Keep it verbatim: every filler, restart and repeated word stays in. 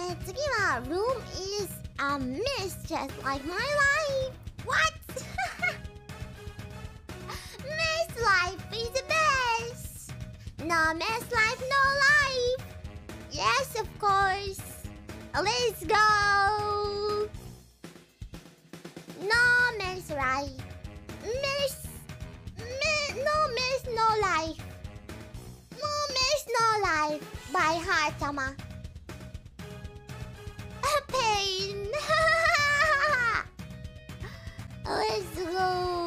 Uh, Tsukiwa, room is a mess just like my life. What? Mess life is the best. No mess life, no life. Yes, of course. Let's go. No mess life. Mess. mess no mess, no life. No mess, no life. By Haachama. Pain. Let's go.